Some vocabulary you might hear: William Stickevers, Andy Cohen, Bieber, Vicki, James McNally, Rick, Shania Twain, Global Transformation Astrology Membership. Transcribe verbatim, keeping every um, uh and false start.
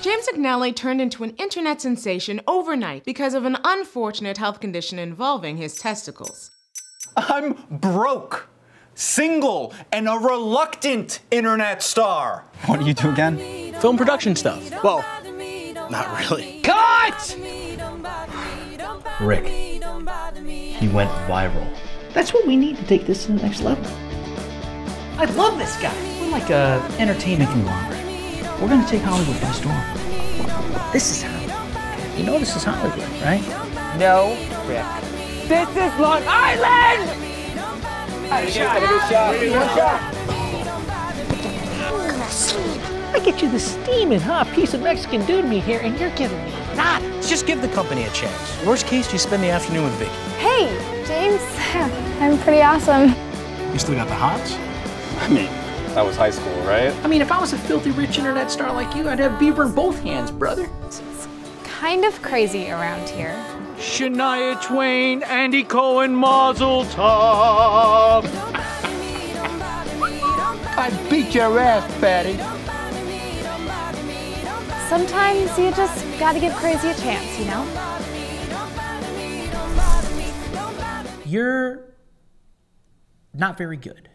James McNally turned into an internet sensation overnight because of an unfortunate health condition involving his testicles. I'm broke, single, and a reluctant internet star. What do you do again? Film production stuff. Well, not really. Cut! Rick, he went viral. That's what we need to take this to the next level. I love this guy. We're like a entertainment conglomerate. We're gonna take Hollywood by storm. This is Hollywood. You know this is Hollywood, right? No, Rick. This is Long Island! One shot. One shot. I get you the steaming hot piece of Mexican dude meat here, and you're giving me nada. Just give the company a chance. Worst case, you spend the afternoon with Vicki. Hey, James, I'm pretty awesome. You still got the hots? I mean, that was high school, right? I mean, if I was a filthy rich internet star like you, I'd have Bieber in both hands, brother. It's kind of crazy around here. Shania Twain, Andy Cohen, Mazel Tov. I beat your ass, Patty. Sometimes you just gotta give crazy a chance, you know? You're not very good.